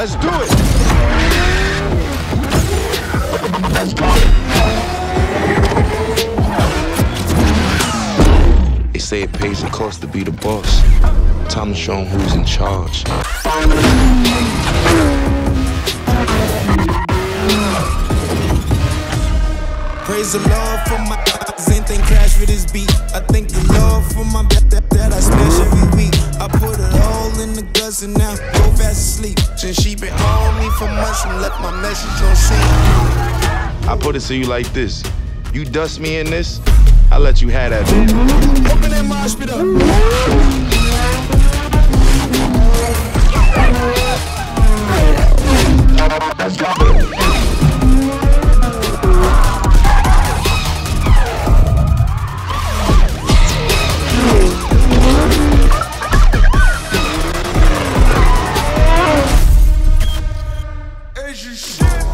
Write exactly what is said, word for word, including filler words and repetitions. Let's do it. Let's go. They say it pays the cost to be the boss. Time to show them who's in charge. Praise the Lord for my eyes, ain't think cash for this beat. I thank the Lord for my that, that I smash every week. I put it all in the guts and now go fast asleep. Since she been on me for months and left my message on scene. I put it to you like this. You dust me in this, I let you have that. Open that mosh pit up. As you should.